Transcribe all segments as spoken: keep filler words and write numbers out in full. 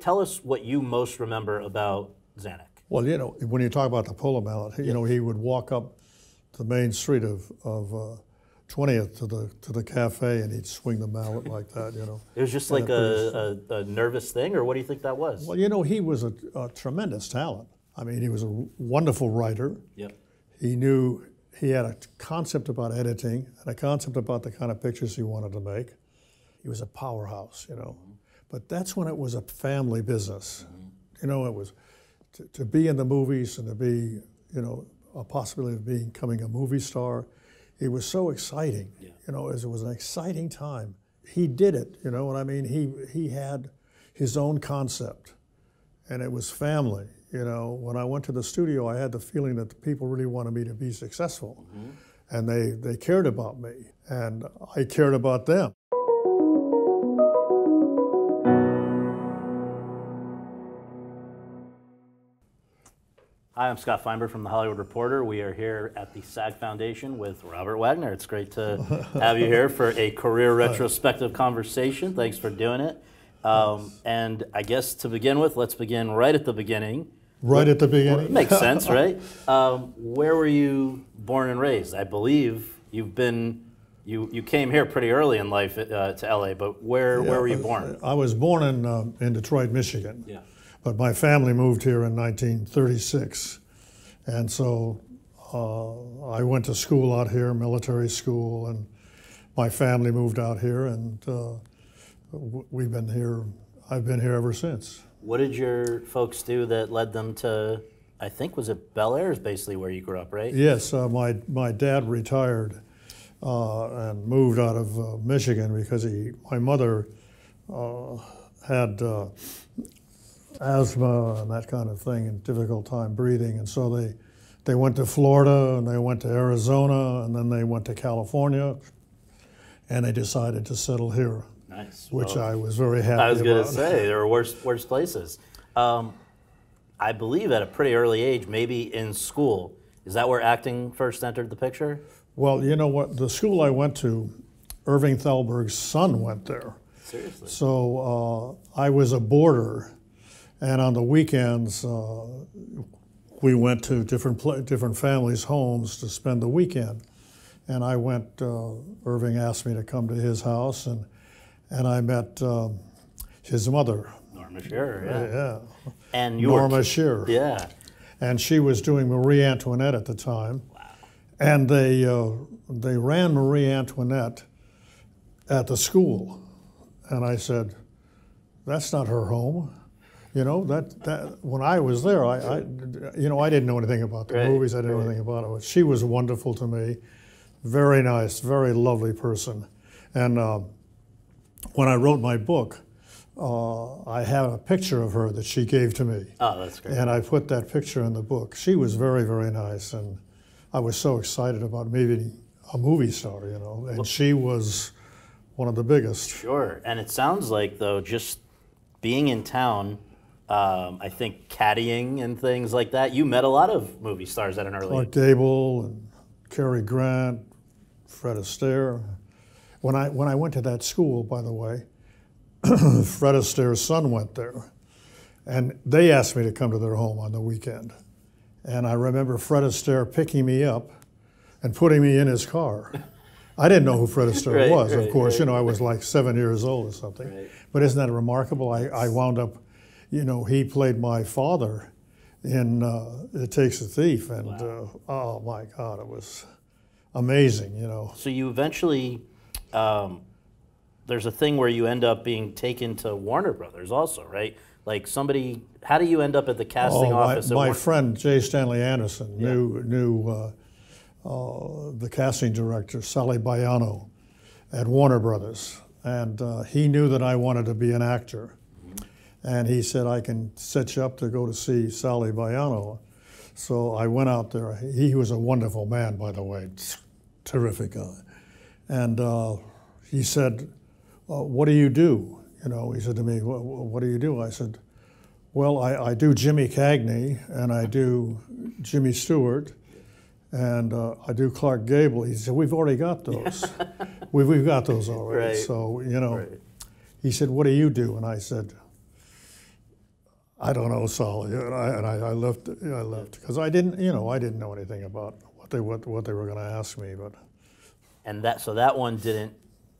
Tell us what you most remember about Zanuck. Well, you know, when you talk about the Polo Mallet, you yes. know, he would walk up the main street of, of uh, twentieth to the to the cafe, and he'd swing the mallet like that, you know. It was just and like a, was, a, a nervous thing, or what do you think that was? Well, you know, he was a, a tremendous talent. I mean, he was a wonderful writer. Yep. He knew, he had a concept about editing, and a concept about the kind of pictures he wanted to make. He was a powerhouse, you know. Mm-hmm. But that's when it was a family business. Mm-hmm. You know, it was to, to be in the movies and to be, you know, a possibility of being, becoming a movie star. It was so exciting, yeah. you know, as it was an exciting time. He did it, you know what I mean? He, he had his own concept, and it was family. You know, when I went to the studio, I had the feeling that the people really wanted me to be successful, mm-hmm. and they, they cared about me, and I cared about them. Hi, I'm Scott Feinberg from The Hollywood Reporter. We are here at the SAG Foundation with Robert Wagner. It's great to have you here for a career retrospective conversation. Thanks for doing it. Um, and I guess to begin with, let's begin right at the beginning. Right at the beginning? Makes sense, right? Um, where were you born and raised? I believe you've been, you, you came here pretty early in life uh, to L A, but where, yeah, where were you born? I was born in, uh, in Detroit, Michigan. Yeah. But my family moved here in nineteen thirty-six, and so uh, I went to school out here, military school, and my family moved out here, and uh, we've been here, I've been here ever since. What did your folks do that led them to, I think, was it Bel Air is basically where you grew up, right? Yes, uh, my, my dad retired uh, and moved out of uh, Michigan because he, my mother uh, had, uh, asthma and that kind of thing, and difficult time breathing, and so they they went to Florida, and they went to Arizona, and then they went to California, and they decided to settle here. Nice. Which well, I was very happy about. I was going to say, there were worse, worse places. Um, I believe at a pretty early age, maybe in school, is that where acting first entered the picture? Well, you know what, the school I went to, Irving Thalberg's son went there. Seriously? So uh, I was a boarder. And on the weekends, uh, we went to different pl different families' homes to spend the weekend. And I went, uh, Irving asked me to come to his house, and and I met uh, his mother. Norma Shearer, yeah. Uh, yeah. And you Norma Shearer. Yeah. And she was doing Marie Antoinette at the time. Wow. And they, uh, they ran Marie Antoinette at the school. And I said, that's not her home. You know, that, that when I was there, I, I, you know, I didn't know anything about the right, movies. I didn't right. know anything about it. She was wonderful to me, very nice, very lovely person. And uh, when I wrote my book, uh, I have a picture of her that she gave to me. Oh, that's great. And I put that picture in the book. She was very, very nice, and I was so excited about maybe a movie star, you know, and well, she was one of the biggest. Sure, and it sounds like, though, just being in town, Um, I think caddying and things like that. You met a lot of movie stars at an early age. Clark Gable and Cary Grant, Fred Astaire. When I when I went to that school, by the way, Fred Astaire's son went there, and they asked me to come to their home on the weekend. And I remember Fred Astaire picking me up and putting me in his car. I didn't know who Fred Astaire right, was, right, of course. Right. You know, I was like seven years old or something. Right. But isn't that remarkable? I, I wound up. You know, he played my father in uh, It Takes a Thief, and wow. uh, oh my God, it was amazing, you know. So you eventually, um, there's a thing where you end up being taken to Warner Brothers also, right? Like somebody, how do you end up at the casting oh, office? My, at my Warner friend J. Stanley Anderson yeah. knew, knew uh, uh, the casting director, Sally Bayano, at Warner Brothers, and uh, he knew that I wanted to be an actor. And he said, I can set you up to go to see Sally Bayano. So I went out there. He was a wonderful man, by the way, terrific guy. And uh, he said, well, what do you do? You know, he said to me, what do you do? I said, well, I, I do Jimmy Cagney, and I do Jimmy Stewart, and uh, I do Clark Gable. He said, we've already got those. we've, we've got those already. Right. So, you know, right. He said, what do you do? And I said, I don't know, Sally, and I, and I, I left. I left because I didn't, you know, I didn't know anything about what they what, what they were going to ask me. But and that so that one didn't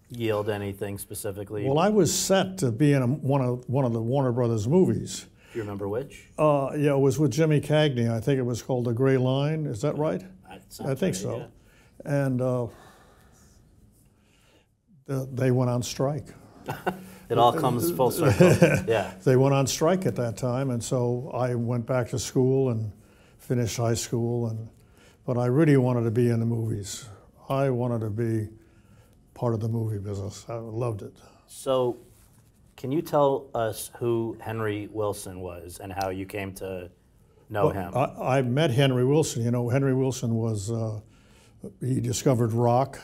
yield anything specifically. Well, I was set to be in a, one of one of the Warner Brothers movies. Do you remember which? Uh, yeah, it was with Jimmy Cagney. I think it was called The Gray Line. Is that right? I think so. Yeah. And uh, they went on strike. It all comes full circle. Yeah. They went on strike at that time, and so I went back to school and finished high school. And but I really wanted to be in the movies. I wanted to be part of the movie business. I loved it. So, can you tell us who Henry Wilson was and how you came to know well, him? I, I met Henry Wilson. You know, Henry Wilson was uh, he discovered rock.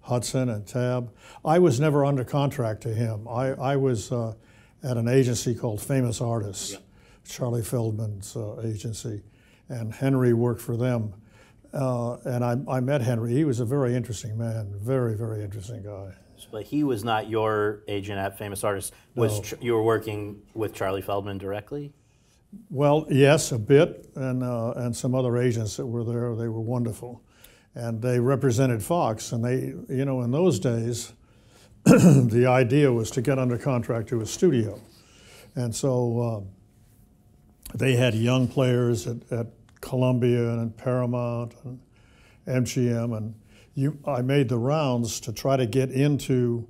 Hudson and Tab. I was never under contract to him. I, I was uh, at an agency called Famous Artists, yeah. Charlie Feldman's uh, agency, and Henry worked for them. Uh, and I, I met Henry. He was a very interesting man, very, very interesting guy. But he was not your agent at Famous Artists. Was no. You were working with Charlie Feldman directly? Well, yes, a bit, and, uh, and some other agents that were there. They were wonderful. And they represented Fox, and they, you know, in those days, the idea was to get under contract to a studio. And so uh, they had young players at, at Columbia and Paramount and M G M, and you, I made the rounds to try to get into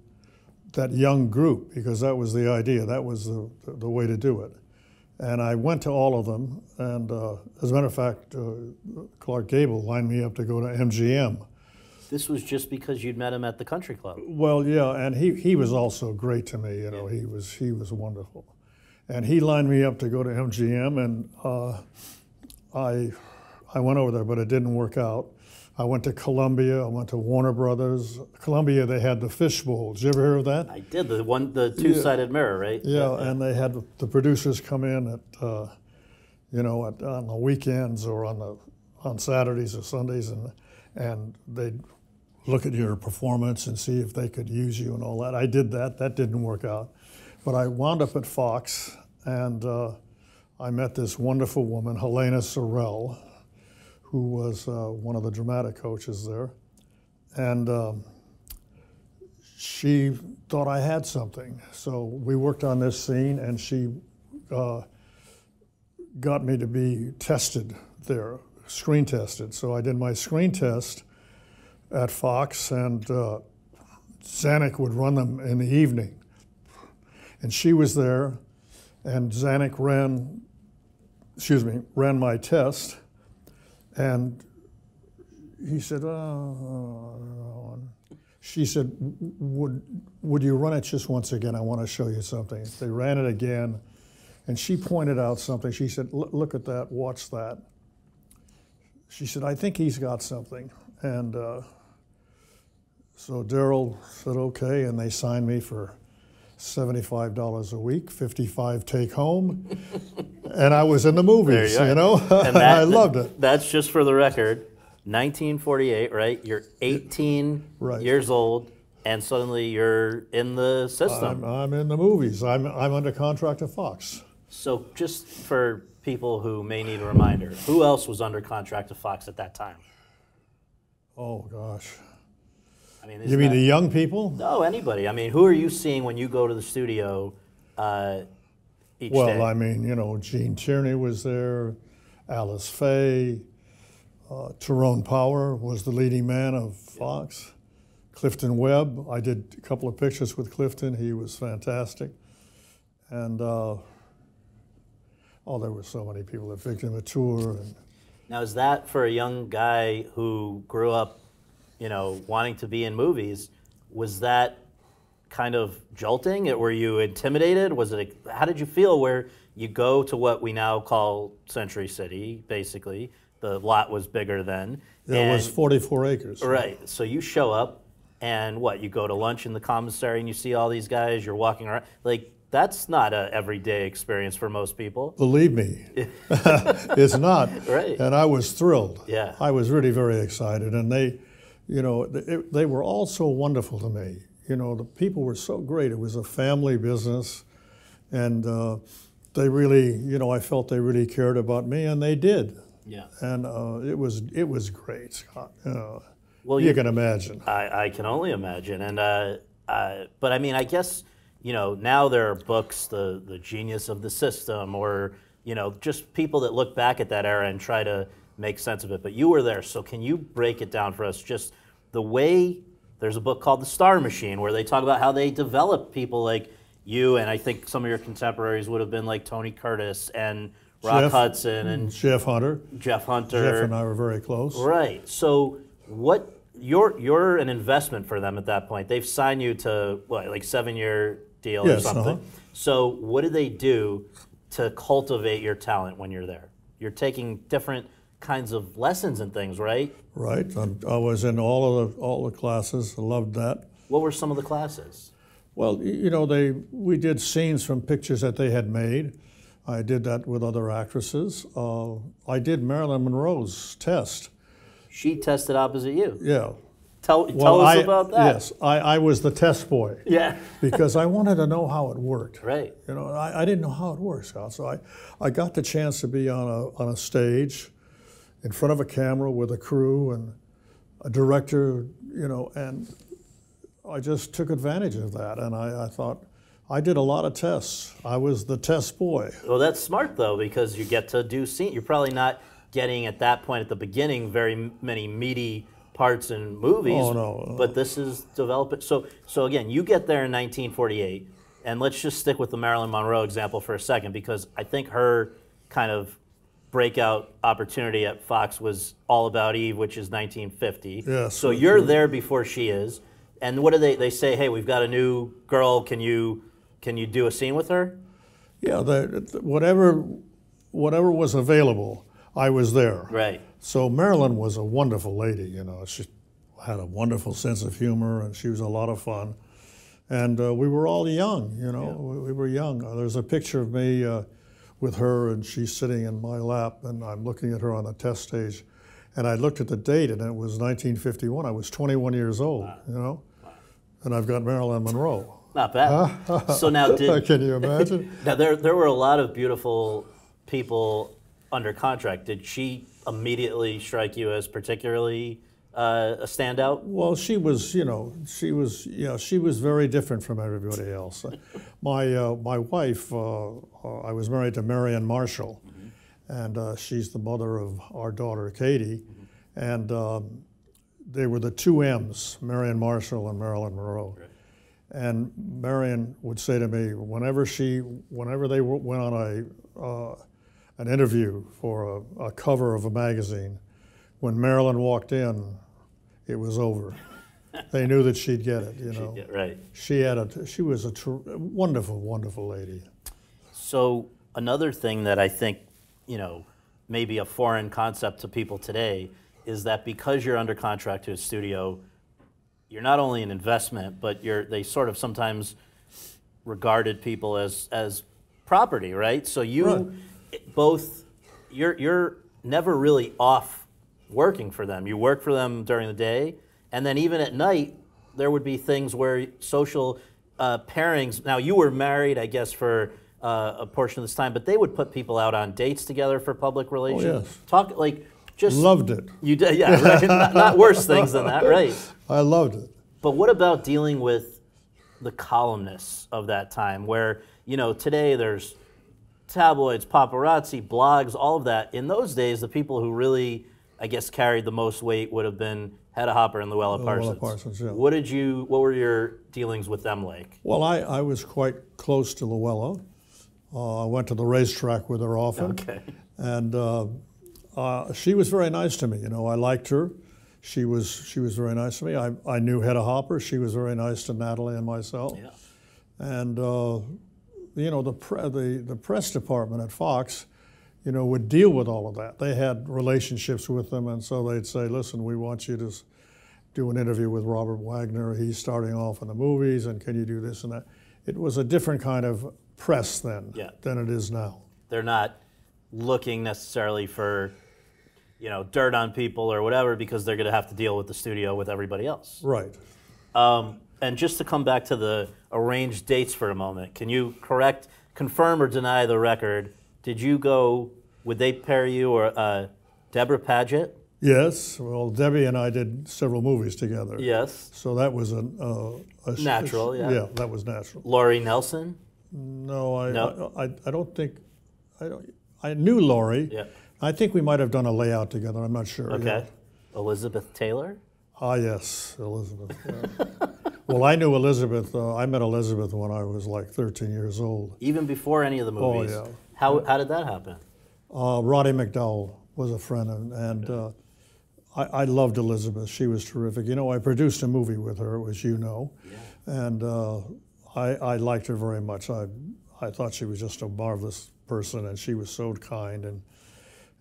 that young group, because that was the idea, that was the, the way to do it. And I went to all of them, and uh, as a matter of fact, uh, Clark Gable lined me up to go to M G M. This was just because you'd met him at the country club. Well, yeah, and he, he was also great to me, you know, yeah. he was he was wonderful. And he lined me up to go to M G M, and uh, I, I went over there, but it didn't work out. I went to Columbia, I went to Warner Brothers. Columbia, they had the fishbowl. Did you ever hear of that? I did, the one, the two-sided yeah. mirror, right? Yeah, yeah, and they had the producers come in at, uh, you know, at, on the weekends or on the on Saturdays or Sundays, and and they'd look at your performance and see if they could use you and all that. I did that, that didn't work out. But I wound up at Fox, and uh, I met this wonderful woman, Helena Sorrell, who was uh, one of the dramatic coaches there. And um, she thought I had something. So we worked on this scene, and she uh, got me to be tested there, screen tested. So I did my screen test at Fox, and uh, Zanuck would run them in the evening. And she was there, and Zanuck ran, excuse me, ran my test. And he said, oh. She said, would, would you run it just once again? I want to show you something. They ran it again, and she pointed out something. She said, look at that, watch that. She said, I think he's got something. And uh, so Daryl said, okay, and they signed me for seventy-five dollars a week, fifty-five take home, and I was in the movies, you, you know? And that, I loved it. That's just for the record, nineteen forty-eight, right? You're eighteen right. years old, and suddenly you're in the system. I'm, I'm in the movies. I'm, I'm under contract to Fox. So just for people who may need a reminder, who else was under contract to Fox at that time? Oh, gosh. I mean, you mean that, the young people? No, anybody. I mean, who are you seeing when you go to the studio uh, each well, day? Well, I mean, you know, Gene Tierney was there, Alice Faye, uh, Tyrone Power was the leading man of Fox, yeah. Clifton Webb. I did a couple of pictures with Clifton. He was fantastic. And, uh, oh, there were so many people that picked him a tour. And now, is that for a young guy who grew up, you know, wanting to be in movies, was that kind of jolting? Were you intimidated? Was it? A, how did you feel where you go to what we now call Century City, basically? The lot was bigger then. It was forty-four acres. Right, so you show up, and what, you go to lunch in the commissary and you see all these guys, you're walking around. Like, that's not an everyday experience for most people. Believe me, it's not. Right. And I was thrilled. Yeah. I was really very excited, and they, you know, they were all so wonderful to me. You know, the people were so great. It was a family business, and uh, they really, you know, I felt they really cared about me, and they did. Yeah. And uh, it was it was great, Scott. You know, well, you, you can imagine. I, I can only imagine. And uh, uh, but I mean, I guess, you know, now there are books, the the Genius of the System, or you know, just people that look back at that era and try to make sense of it. But you were there, so can you break it down for us? Just the way there's a book called The Star Machine where they talk about how they develop people like you, and I think some of your contemporaries would have been like Tony Curtis and Rock Jeff, Hudson and Jeff Hunter. Jeff Hunter. Jeff and I were very close. Right. So what you're you're an investment for them at that point. They've signed you to what, like seven year deal yes, or something. Uh-huh. So what do they do to cultivate your talent when you're there? You're taking different kinds of lessons and things, right? Right. I'm, I was in all of the, all the classes. I loved that. What were some of the classes? Well, you know, they we did scenes from pictures that they had made. I did that with other actresses. Uh, I did Marilyn Monroe's test. She tested opposite you. Yeah. Tell, well, tell us I, about that. Yes, I, I was the test boy. Yeah. Because I wanted to know how it worked. Right. You know, I, I didn't know how it works. So I, I got the chance to be on a, on a stage in front of a camera with a crew and a director, you know, and I just took advantage of that. And I, I thought, I did a lot of tests. I was the test boy. Well, that's smart, though, because you get to do scene. You're probably not getting, at that point, at the beginning, very many meaty parts in movies. Oh, no. But this is developing. So, so again, you get there in nineteen forty-eight, and let's just stick with the Marilyn Monroe example for a second, because I think her kind of breakout opportunity at Fox was All About Eve, which is nineteen fifty. Yes. So you're there before she is. And what do they, they say, hey, we've got a new girl, can you... Can you do a scene with her? Yeah, the, whatever, whatever was available, I was there. Right. So Marilyn was a wonderful lady, you know. She had a wonderful sense of humor, and she was a lot of fun. And uh, we were all young, you know. Yeah. We, we were young. There's a picture of me uh, with her, and she's sitting in my lap, and I'm looking at her on the test stage. And I looked at the date, and it was nineteen fifty-one. I was twenty-one years old, wow. You know. Wow. And I've got Marilyn Monroe. Not bad. So now, did, can you imagine? Now there, there were a lot of beautiful people under contract. Did she immediately strike you as particularly uh, a standout? Well, she was, you know, she was, yeah, she was very different from everybody else. my uh, my wife, uh, I was married to Marian Marshall, mm-hmm. and uh, she's the mother of our daughter Katie, mm-hmm. and um, they were the two M's, Marian Marshall and Marilyn Monroe. Right. And Marian would say to me, whenever she, whenever they went on a, uh, an interview for a, a cover of a magazine, when Marilyn walked in, it was over. They knew that she'd get it, you know. Get, right. She had a, she was a tr wonderful, wonderful lady. So another thing that I think, you know, maybe a foreign concept to people today is that because you're under contract to a studio, you're not only an investment, but you're, they sort of sometimes regarded people as, as property, right? So you right. both, you're, you're never really off working for them. You work for them during the day, and then even at night, there would be things where social uh, pairings, now you were married, I guess, for uh, a portion of this time, but they would put people out on dates together for public relations. Oh, yes. Talk, like, just, loved it. You did, yeah, right? not, not worse things than that, right? I loved it. But what about dealing with the columnists of that time where, you know, today there's tabloids, paparazzi, blogs, all of that. In those days, the people who really, I guess, carried the most weight would have been Hedda Hopper and Louella Parsons. Louella Parsons, yeah. What did you, what were your dealings with them like? Well, I, I was quite close to Louella. Uh, I went to the racetrack with her often. Okay. And... Uh, Uh, she was very nice to me, you know, I liked her. She was, she was very nice to me. I, I knew Hedda Hopper. She was very nice to Natalie and myself. Yeah. And, uh, you know, the, pre the, the press department at Fox, you know, would deal with all of that. They had relationships with them, and so they'd say, listen, we want you to do an interview with Robert Wagner. He's starting off in the movies, and can you do this and that? It was a different kind of press then yeah. than it is now. They're not looking necessarily for... you know, dirt on people or whatever, because they're going to have to deal with the studio with everybody else. Right. Um, and just to come back to the arranged dates for a moment, can you correct, confirm or deny the record, did you go, would they pair you or uh, Deborah Paget? Yes. Well, Debbie and I did several movies together. Yes. So that was a... Uh, a natural, a, yeah. Yeah, that was natural. Laurie Nelson? No, I, no. I, I, I don't think... I, don't, I knew Laurie. Yeah. I think we might have done a layout together. I'm not sure. Okay. Yeah. Elizabeth Taylor? Ah, yes, Elizabeth. Yeah. Well, I knew Elizabeth. Uh, I met Elizabeth when I was like thirteen years old. Even before any of the movies? Oh, yeah. How, how did that happen? Uh, Roddy McDowell was a friend, and, and uh, I, I loved Elizabeth. She was terrific. You know, I produced a movie with her, as you know, yeah. and uh, I, I liked her very much. I, I thought she was just a marvelous person, and she was so kind and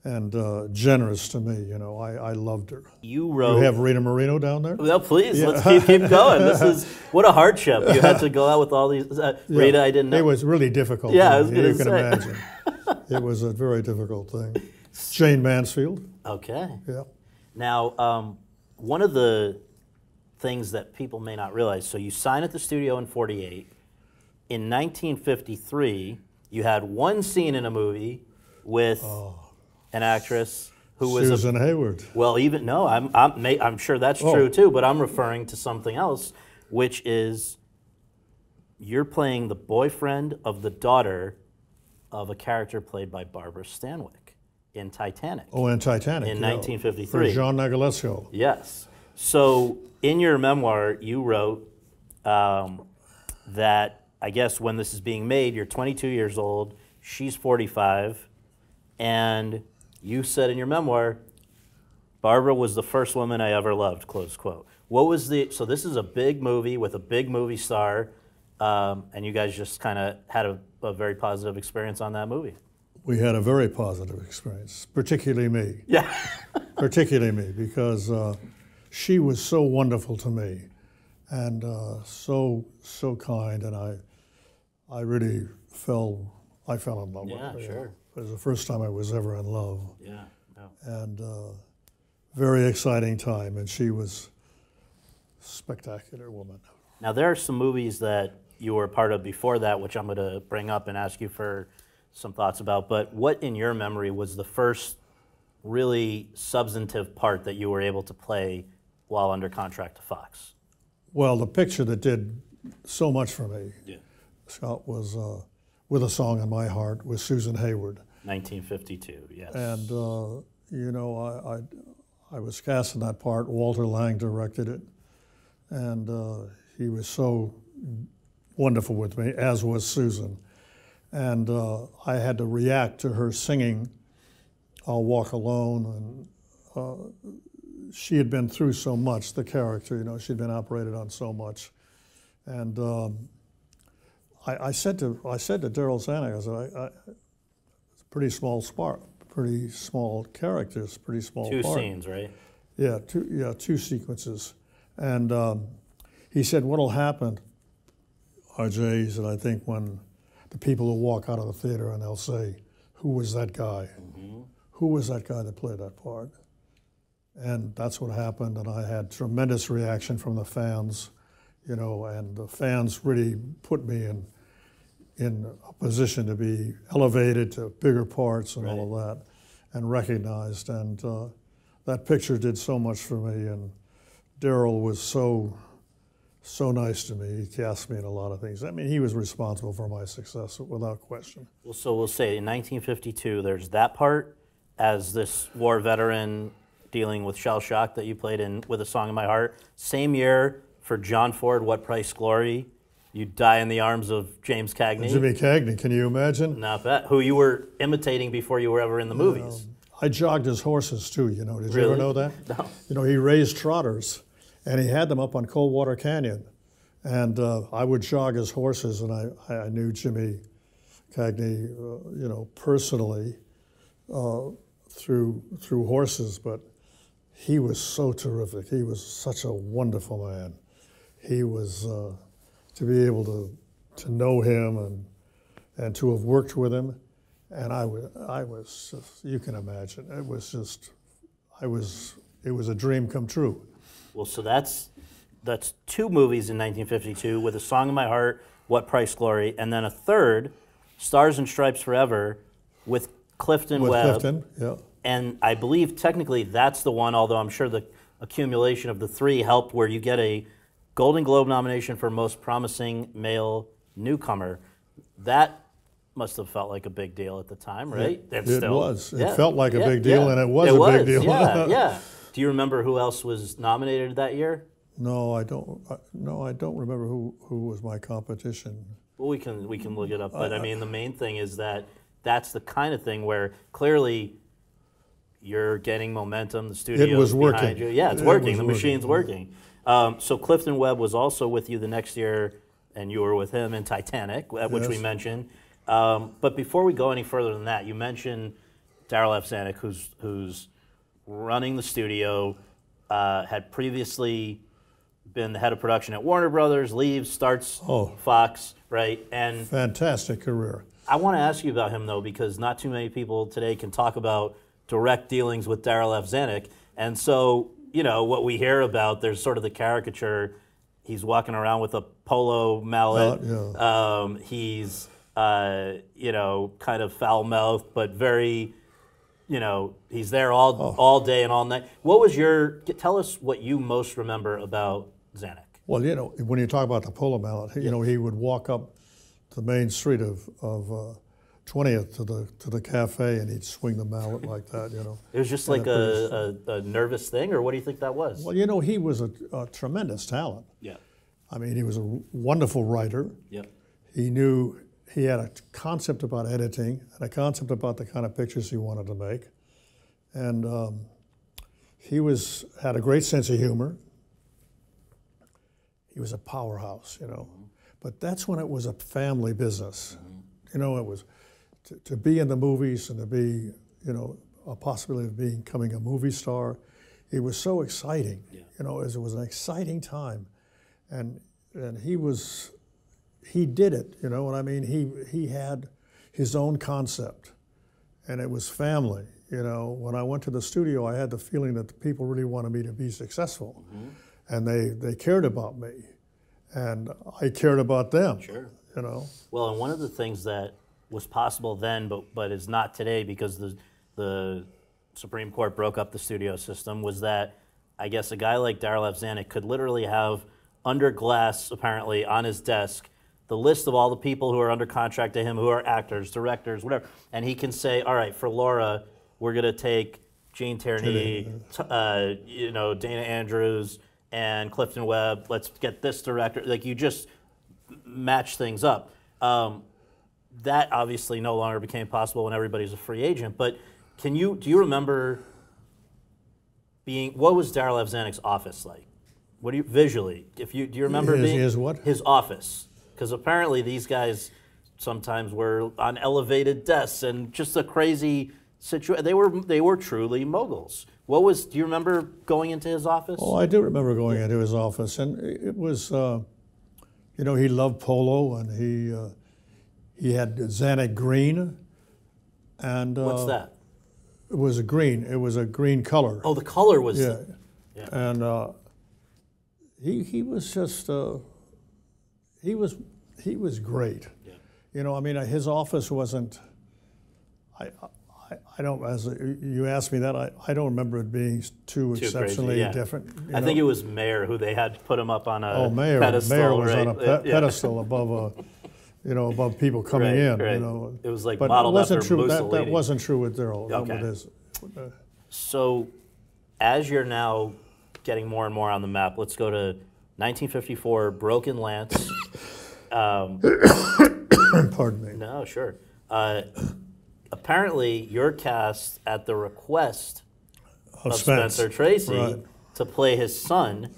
and uh, generous to me. You know, I, I loved her. You wrote... You have Rita Moreno down there? Well, please, yeah. let's keep, keep going. This is... What a hardship. You had to go out with all these... Uh, yeah. Rita, I didn't know. It was really difficult. Yeah, I was going to say. You can imagine. It was a very difficult thing. Jane Mansfield. Okay. Yeah. Now, um, one of the things that people may not realize, so you sign at the studio in forty-eight. In nineteen fifty-three, you had one scene in a movie with... Oh. An actress who was Susan a, Hayward. Well, even no, I'm I'm, I'm sure that's oh. true too. But I'm referring to something else, which is you're playing the boyfriend of the daughter of a character played by Barbara Stanwyck in Titanic. Oh, in Titanic in yeah. nineteen fifty-three. For John Nagulesco. Yes. So in your memoir, you wrote um, that I guess when this is being made, you're twenty-two years old. She's forty-five, and you said in your memoir, Barbara was the first woman I ever loved, close quote. What was the, so this is a big movie with a big movie star, um, and you guys just kind of had a, a very positive experience on that movie. We had a very positive experience, particularly me. Yeah. Particularly me, because uh, she was so wonderful to me, and uh, so, so kind, and I, I really fell, I fell in love yeah, with her. Yeah, sure. It was the first time I was ever in love. Yeah. No. And uh, very exciting time, and she was a spectacular woman. Now there are some movies that you were a part of before that, which I'm going to bring up and ask you for some thoughts about, but what in your memory was the first really substantive part that you were able to play while under contract to Fox? Well, the picture that did so much for me, yeah. Scott, was uh, With a Song in My Heart with Susan Hayward. nineteen fifty-two, yes. And, uh, you know, I, I, I was cast in that part. Walter Lang directed it. And uh, he was so wonderful with me, as was Susan. And uh, I had to react to her singing I'll Walk Alone. And uh, she had been through so much, the character, you know, she'd been operated on so much. And um, I, I said to, I said to Daryl Zanuck, I said, I, I, pretty small spark, pretty small characters, pretty small Two part. scenes, right? Yeah, two, yeah, two sequences. And um, he said, what'll happen, R J, he said, I think when the people who walk out of the theater and they'll say, who was that guy? Mm-hmm. Who was that guy that played that part? And that's what happened, and I had tremendous reaction from the fans, you know, and the fans really put me in in a position to be elevated to bigger parts and right. all of that, and recognized. And uh, that picture did so much for me, and Daryl was so, so nice to me. He cast me in a lot of things. I mean, he was responsible for my success without question. Well, so we'll say in nineteen fifty-two, there's that part as this war veteran dealing with shell shock that you played in With a Song in My Heart. Same year for John Ford, What Price Glory? You die in the arms of James Cagney. Jimmy Cagney, can you imagine? Not bad. Who you were imitating before you were ever in the movies. Um, I jogged his horses too, you know. Did really? you ever know that? No. You know, he raised trotters, and he had them up on Coldwater Canyon. And uh, I would jog his horses, and I, I knew Jimmy Cagney, uh, you know, personally uh, through, through horses, but he was so terrific. He was such a wonderful man. He was... Uh, to be able to to know him and and to have worked with him, and I was I was just, you can imagine it was just I was it was a dream come true. Well, so that's that's two movies in nineteen fifty-two, With a Song in My Heart, What Price Glory, and then a third Stars and Stripes Forever with Clifton with Webb. Clifton, yeah. And I believe technically that's the one, although I'm sure the accumulation of the three helped where you get a Golden Globe nomination for Most Promising Male Newcomer. That must have felt like a big deal at the time, right? It, it still, was. Yeah, it felt like yeah, a big deal, yeah. and it was it a was, big deal. Yeah, yeah. Do you remember who else was nominated that year? No, I don't. I, no, I don't remember who who was my competition. Well, we can we can look it up. But I, I mean, the main thing is that that's the kind of thing where clearly you're getting momentum. The studio, it was working. You. Yeah, it's it working. The working. machine's working. Um, so Clifton Webb was also with you the next year, and you were with him in Titanic, which yes. we mentioned. Um, but before we go any further than that, you mentioned Daryl F. Zanuck, who's who's running the studio, uh, had previously been the head of production at Warner Brothers, leaves, starts oh, Fox, right? And fantastic career. I want to ask you about him, though, because not too many people today can talk about direct dealings with Daryl F. Zanuck. And so, you know, what we hear about, there's sort of the caricature. He's walking around with a polo mallet. Uh, yeah. um, he's... Uh, you know, kind of foul-mouthed, but very, you know, he's there all oh. all day and all night. What was your, tell us what you most remember about Zanuck. Well, you know, when you talk about the polo mallet, you yes. know, he would walk up the main street of, of uh, twentieth to the to the cafe and he'd swing the mallet like that, you know. It was just and like a, a, a nervous thing, or what do you think that was? Well, you know, he was a, a tremendous talent. Yeah. I mean, he was a wonderful writer. Yeah. He knew... He had a concept about editing and a concept about the kind of pictures he wanted to make. And um, he was had a great sense of humor. He was a powerhouse, you know. But that's when it was a family business. You know, it was to, to be in the movies and to be, you know, a possibility of being, becoming a movie star. It was so exciting, yeah. you know, as it was an exciting time. And, and he was... He did it, you know what I mean? He he had his own concept, and it was family, you know. When I went to the studio, I had the feeling that the people really wanted me to be successful, mm-hmm. and they, they cared about me, and I cared about them, Sure. you know. Well, and one of the things that was possible then, but, but is not today because the, the Supreme Court broke up the studio system, was that I guess a guy like Daryl F. Zanuck could literally have under glass, apparently, on his desk, the list of all the people who are under contract to him, who are actors, directors, whatever. And he can say, all right, for Laura, we're going to take Gene Tierney, uh, you know, Dana Andrews, and Clifton Webb. Let's get this director. Like, you just match things up. Um, that obviously no longer became possible when everybody's a free agent. But can you, do you remember being, what was Daryl F. Zanuck's office like? What do you, visually, if you, do you remember his, being? His what? His office. Because apparently these guys sometimes were on elevated desks and just a crazy situation. They were they were truly moguls. What was? Do you remember going into his office? Oh, I do remember going yeah. into his office, and it was, uh, you know, he loved polo, and he uh, he had Zanuck green, and uh, what's that? It was a green. It was a green color. Oh, the color was. Yeah, the, yeah. and uh, he he was just. Uh, He was, he was great. Yeah. You know, I mean, his office wasn't. I, I, I don't. As you asked me that, I, I don't remember it being too, too exceptionally crazy, yeah. different. I know? think it was Mayer who they had put him up on a oh Mayer pedestal, Mayer was right? on a pe yeah. pedestal above a, you know, above people coming right, in. Right. You know, it was like but modeled it wasn't after true. Mussolini. That, that wasn't true with Daryl. Okay. With his, uh, so, as you're now getting more and more on the map, let's go to nineteen fifty-four, Broken Lance. Um, Pardon me. No, sure. Uh, apparently, you're cast at the request of, of Spence. Spencer Tracy right. to play his son.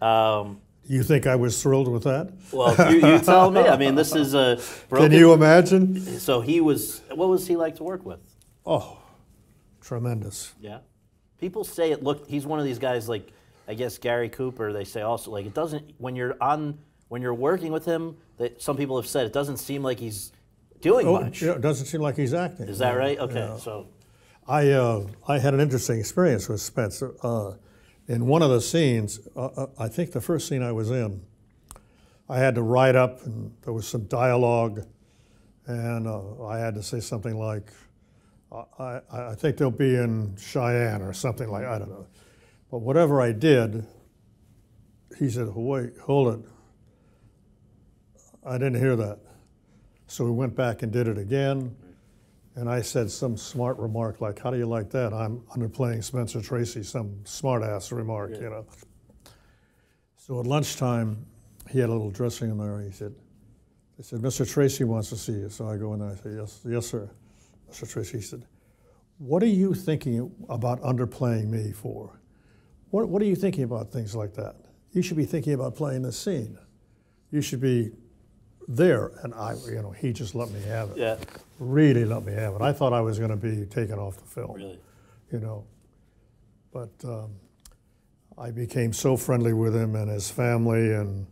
Um, you think I was thrilled with that? Well, you, you tell me. I mean, this is a broken... Can you imagine? So he was... What was he like to work with? Oh, tremendous. Yeah. People say it looked... He's one of these guys like... I guess Gary Cooper, they say also, like, it doesn't, when you're on, when you're working with him, that some people have said, it doesn't seem like he's doing oh, much. You know, it doesn't seem like he's acting. Is that you know, right? Okay, you know. so. I, uh, I had an interesting experience with Spence. Uh, in one of the scenes, uh, I think the first scene I was in, I had to write up, and there was some dialogue, And uh, I had to say something like, I, I, I think they'll be in Cheyenne or something like, I don't know. But whatever I did, he said, wait, hold it. I didn't hear that. So we went back and did it again. And I said some smart remark like, how do you like that? I'm underplaying Spencer Tracy, some smart-ass remark, yeah. you know. So at lunchtime, he had a little dressing in there. He said, they said, Mister Tracy wants to see you. So I go in there and I say, yes, yes, sir. Mister Tracy, he said, what are you thinking about underplaying me for? What, what are you thinking about things like that? You should be thinking about playing this scene. You should be there. And I, you know, he just let me have it. Yeah. Really let me have it. I thought I was going to be taken off the film. Really? You know. But um, I became so friendly with him and his family, and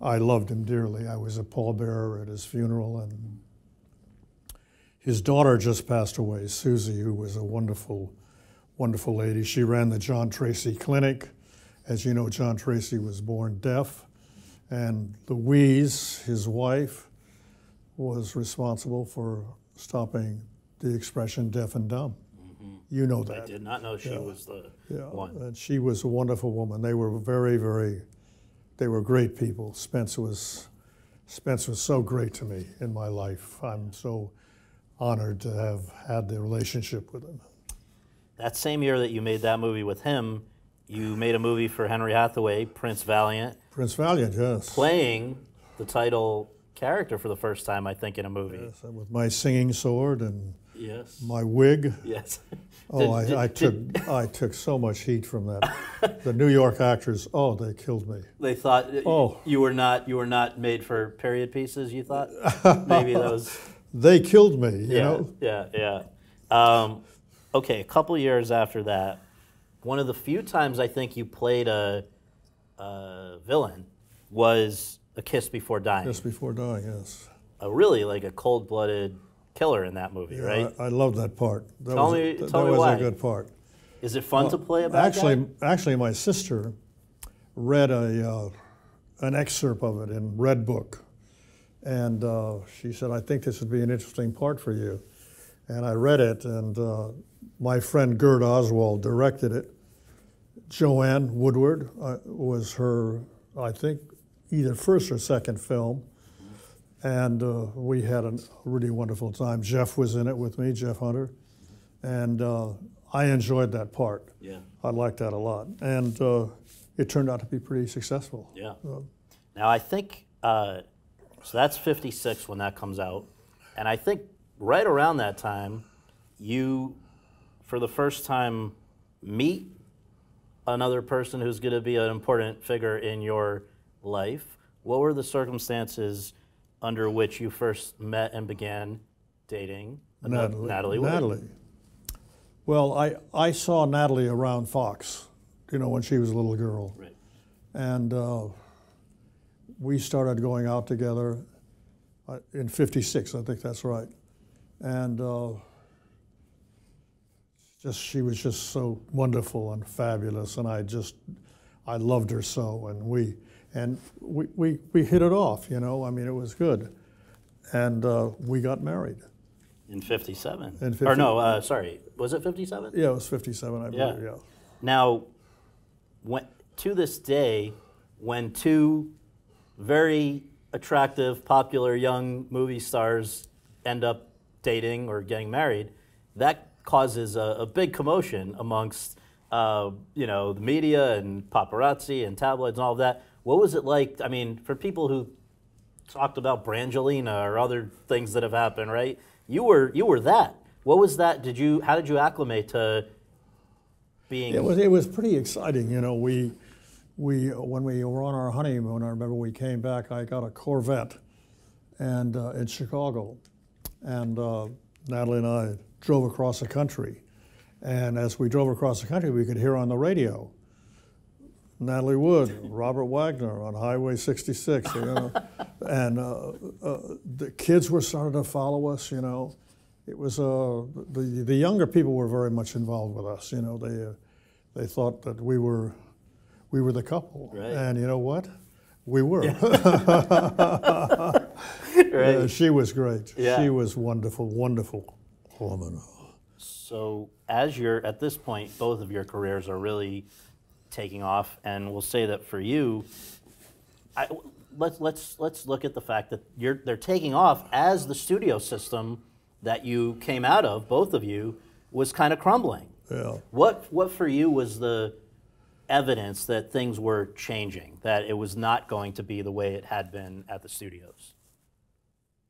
I loved him dearly. I was a pallbearer at his funeral, and his daughter just passed away, Susie, who was a wonderful, wonderful lady. She ran the John Tracy Clinic. As you know, John Tracy was born deaf, and Louise, his wife, was responsible for stopping the expression deaf and dumb. Mm-hmm. You know that. I did not know she yeah. was the yeah. one. And she was a wonderful woman. They were very, very, they were great people. Spence was, Spence was so great to me in my life. I'm so honored to have had the relationship with him. That same year that you made that movie with him, you made a movie for Henry Hathaway, Prince Valiant. Prince Valiant, yes. Playing the title character for the first time, I think, in a movie. Yes, with my singing sword and yes. my wig. Yes. Oh, did, I, did, I took did, I took so much heat from that. The New York actors, oh, they killed me. They thought oh. you were not you were not made for period pieces. You thought maybe that was. They killed me. You yeah, know. Yeah. Yeah. Um, okay. A couple years after that, one of the few times I think you played a, a villain was A Kiss Before Dying. Kiss Before Dying, yes. A really like a cold-blooded killer in that movie, yeah, right? I, I love that part. That tell was, me, that, tell that me was why. a good part. Is it fun well, to play about? Actually, that? actually, my sister read a uh, an excerpt of it in Red Book, and uh, she said, "I think this would be an interesting part for you." And I read it, and uh, my friend Gerd Oswald directed it. Joanne Woodward uh, was her, I think, either first or second film, and uh, we had a really wonderful time. Jeff was in it with me, Jeff Hunter, and uh, I enjoyed that part. Yeah, I liked that a lot, and uh, it turned out to be pretty successful. Yeah. Uh, now I think uh, so. That's fifty-six when that comes out, and I think right around that time, you, for the first time, meet another person who's going to be an important figure in your life. What were the circumstances under which you first met and began dating Natalie? Natalie. Natalie. Well, I, I saw Natalie around Fox, you know, when she was a little girl. Right. And uh, we started going out together in fifty-six, I think that's right. And uh, just she was just so wonderful and fabulous, and I just, I loved her so, and we, And we, we, we hit it off, you know, I mean, it was good. And uh, we got married. In fifty-seven. In fifty, or no, uh, sorry, was it fifty-seven? Yeah, it was fifty-seven, I believe, yeah. yeah. Now, when, to this day, when two very attractive, popular young movie stars end up dating or getting married, that causes a, a big commotion amongst, uh, you know, the media and paparazzi and tabloids and all of that. What was it like, I mean, for people who talked about Brangelina or other things that have happened, right? You were you were that. What was that? Did you how did you acclimate to being? It was it was pretty exciting, you know. We we when we were on our honeymoon, I remember we came back. I got a Corvette, and uh, in Chicago, and uh, Natalie and I drove across the country, and as we drove across the country, we could hear on the radio. Natalie Wood, Robert Wagner on Highway sixty-six, you know, and uh, uh, the kids were starting to follow us, you know. It was, uh, the, the younger people were very much involved with us, you know. They, uh, they thought that we were, we were the couple. Right. And you know what? We were. Yeah. right? Yeah, she was great. Yeah. She was wonderful, wonderful woman. So as you're, at this point, both of your careers are really taking off, and we'll say that for you, I, let's, let's, let's look at the fact that you're, they're taking off as the studio system that you came out of, both of you, was kind of crumbling. Yeah. What, what for you was the evidence that things were changing, that it was not going to be the way it had been at the studios?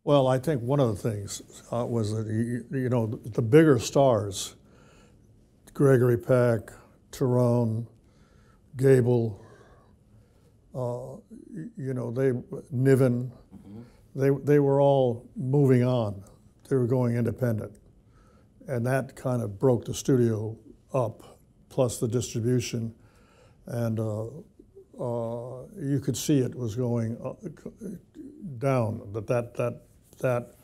Well, I think one of the things uh, was that, you, you know, the bigger stars, Gregory Peck, Tyrone, Gable, uh, you know, they, Niven, mm-hmm. they, they were all moving on. They were going independent. And that kind of broke the studio up, plus the distribution. And uh, uh, you could see it was going up, down, that that, that, that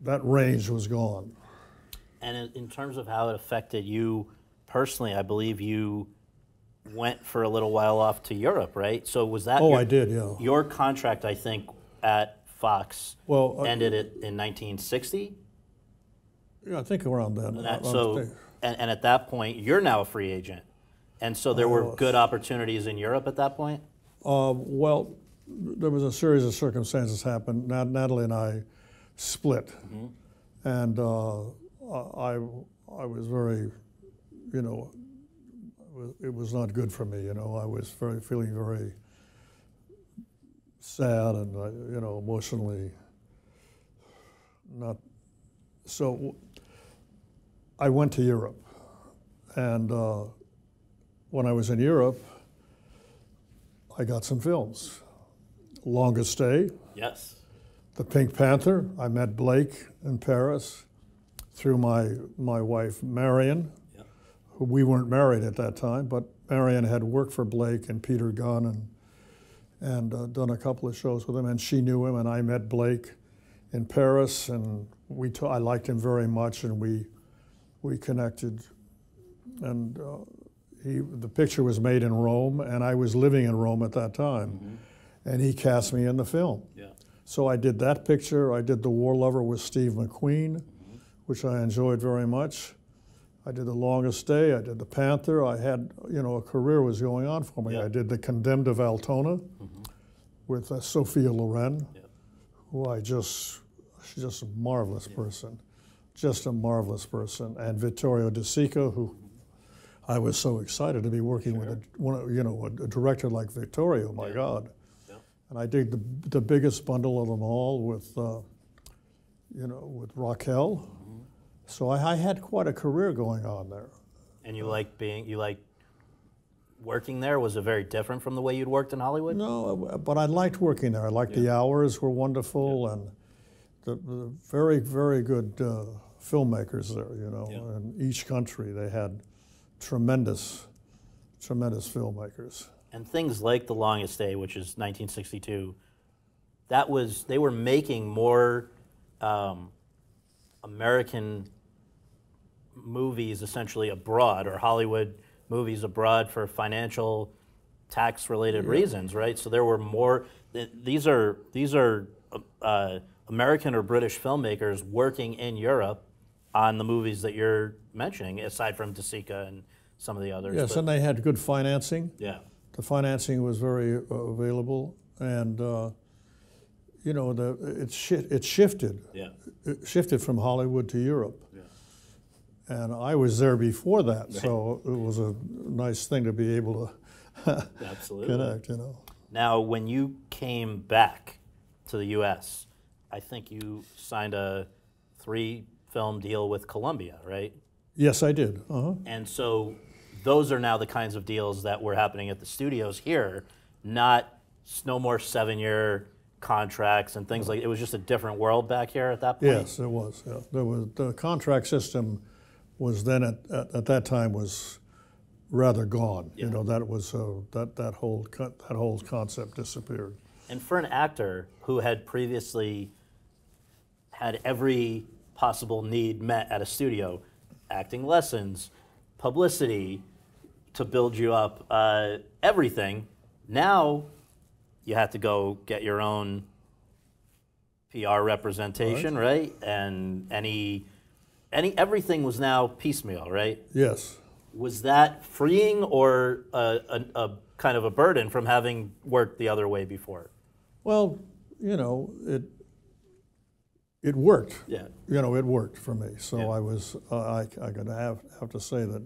that range was gone. And in terms of how it affected you personally, I believe you went for a little while off to Europe, right? So was that... Oh, your, I did, yeah. Your contract, I think, at Fox well, ended I, it in nineteen sixty? Yeah, I think around then. And, that, so, and, and at that point, you're now a free agent. And so there were good opportunities in Europe at that point? Uh, well, there was a series of circumstances happened. Nat Natalie and I split. Mm-hmm. And uh, I, I was very, you know, it was not good for me, you know. I was very, feeling very sad and, uh, you know, emotionally not. So I went to Europe, and uh, when I was in Europe, I got some films. Longest Day. Yes. The Pink Panther. I met Blake in Paris through my, my wife, Marian. Yeah. Who we weren't married at that time, but Marian had worked for Blake and Peter Gunn and, and uh, done a couple of shows with him, and she knew him, and I met Blake in Paris, and we t I liked him very much, and we, we connected, and uh, he, the picture was made in Rome, and I was living in Rome at that time, mm-hmm. and he cast me in the film. Yeah. So I did that picture. I did The War Lover with Steve McQueen, mm-hmm. which I enjoyed very much. I did The Longest Day. I did The Panther. I had, you know, a career was going on for me. Yeah. I did The Condemned of Altona mm-hmm. with uh, Sophia Loren, yeah. who I just, she's just a marvelous yeah. person, just a marvelous person. And Vittorio De Sica, who I was so excited to be working sure. with, a, one, you know, a, a director like Vittorio, my yeah. God. Yeah. And I did the, the biggest bundle of them all with, uh, you know, with Raquel. Mm-hmm. So I, I had quite a career going on there. And you like being, you like working there? Was it very different from the way you'd worked in Hollywood? No, but I liked working there. I liked yeah. the hours were wonderful yeah. and the, the very, very good uh, filmmakers there, you know, yeah. in each country they had tremendous, tremendous filmmakers. And things like The Longest Day, which is nineteen sixty-two, that was, they were making more um, American movies essentially abroad, or Hollywood movies abroad for financial tax-related yeah. reasons, right? So there were more, th these are, these are uh, American or British filmmakers working in Europe on the movies that you're mentioning, aside from De Sica and some of the others. Yes, but, and they had good financing. Yeah. The financing was very uh, available, and uh, you know, the, it, shi it shifted. Yeah. It shifted from Hollywood to Europe. Yeah. And I was there before that, right. so it was a nice thing to be able to Absolutely. Connect, you know. Now, when you came back to the U S, I think you signed a three film deal with Columbia, right? Yes, I did. Uh-huh. And so those are now the kinds of deals that were happening at the studios here, not no more seven-year contracts and things like, it was just a different world back here at that point? Yes, it was. Yeah. There was the contract system was then at, at, at that time was rather gone. Yeah. You know, that was uh, that that whole that whole concept disappeared. And for an actor who had previously had every possible need met at a studio, acting lessons, publicity to build you up, uh, everything. Now you have to go get your own P R representation, right? right? And any, any, everything was now piecemeal, right? Yes. Was that freeing or a, a, a kind of a burden from having worked the other way before? Well, you know, it it worked. Yeah. You know, it worked for me. So yeah. I was, uh, I, I could have, have to say that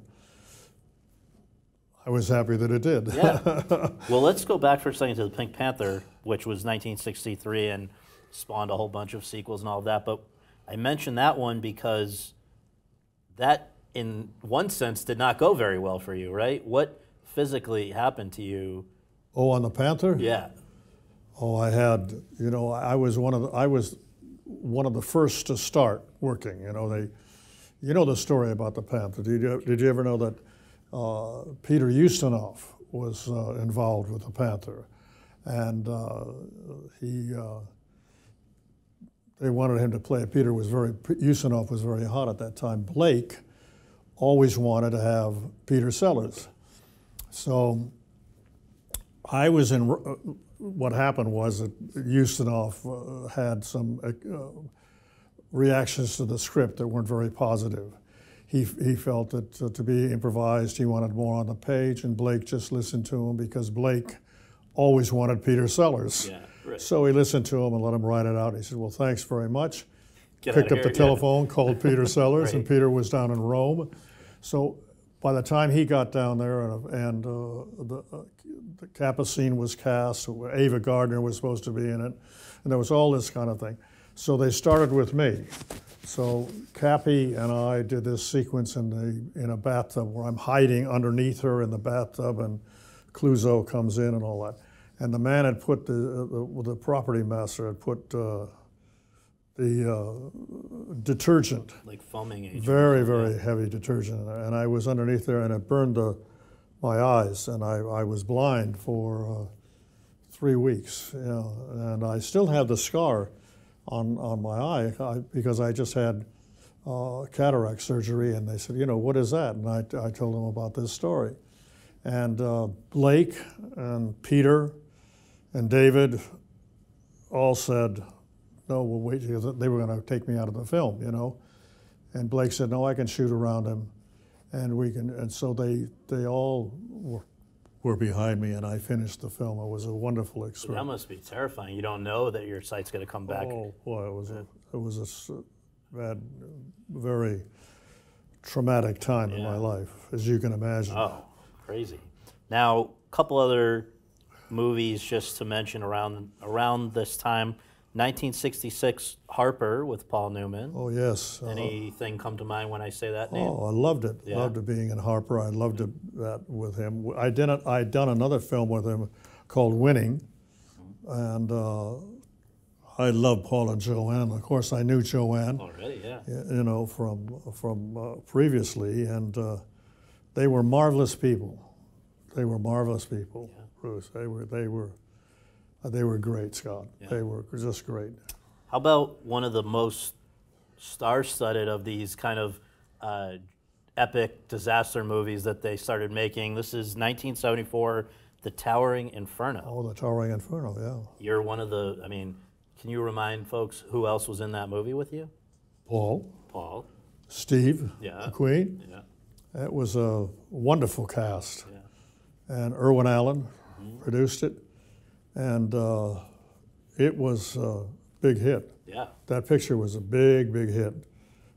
I was happy that it did. Yeah. Well, let's go back for a second to the Pink Panther, which was nineteen sixty-three and spawned a whole bunch of sequels and all of that. But I mentioned that one because that, in one sense, did not go very well for you, right? What physically happened to you? Oh, on the Panther? Yeah. Oh, I had, you know, I was one of the, I was one of the first to start working. You know, they, you know the story about the Panther. Did you, did you ever know that uh, Peter Ustinov was uh, involved with the Panther? And uh, he, uh, they wanted him to play it. Peter was very, Ustinov was very hot at that time. Blake always wanted to have Peter Sellers. So I was in, uh, what happened was that Ustinov uh, had some uh, reactions to the script that weren't very positive. He, he felt that uh, to be improvised, he wanted more on the page, and Blake just listened to him because Blake always wanted Peter Sellers. Yeah, right. So he listened to him and let him write it out. He said, well, thanks very much. Get Picked up here, the telephone, yeah. called Peter Sellers, right. and Peter was down in Rome. So by the time he got down there and, and uh, the, uh, the Capucine was cast, Ava Gardner was supposed to be in it, and there was all this kind of thing. So they started with me. So Cappy and I did this sequence in, the, in a bathtub where I'm hiding underneath her in the bathtub, and Clouseau comes in and all that. And the man had put, the, uh, the, the property master had put uh, the uh, detergent. Like foaming agent. Very, very yeah. heavy detergent. And I was underneath there, and it burned the, my eyes, and I, I was blind for uh, three weeks. You know, and I still had the scar on, on my eye I, because I just had uh, cataract surgery, and they said, you know, what is that? And I, I told them about this story. And uh, Blake and Peter and David all said, no, we'll wait, they were going to take me out of the film, you know. And Blake said, no, I can shoot around him, and we can. And so they they all were, were behind me, and I finished the film. It was a wonderful experience. That must be terrifying. You don't know that your sight's going to come back. Oh boy, it was a, it was a bad, very traumatic time yeah. in my life, as you can imagine. Oh, crazy. Now, a couple other movies just to mention around around this time. nineteen sixty-six, Harper with Paul Newman. Oh, yes. Anything come to mind when I say that name? Oh, I loved it. Yeah. Loved it being in Harper. I loved it, that with him. I did it, I'd done another film with him called Winning, and uh, I loved Paul and Joanne. Of course, I knew Joanne. Already, yeah. You know, from, from uh, previously, and uh, they were marvelous people. They were marvelous people, yeah. Bruce. They were, they were. They were great, Scott. Yeah. They were just great. How about one of the most star-studded of these kind of uh, epic disaster movies that they started making? This is nineteen seventy-four, The Towering Inferno. Oh, The Towering Inferno, yeah. You're one of the, I mean, can you remind folks who else was in that movie with you? Paul. Paul. Steve yeah. McQueen. Yeah. It was a wonderful cast. Yeah. And Irwin Allen mm-hmm. produced it. And uh, it was a big hit. Yeah. That picture was a big, big hit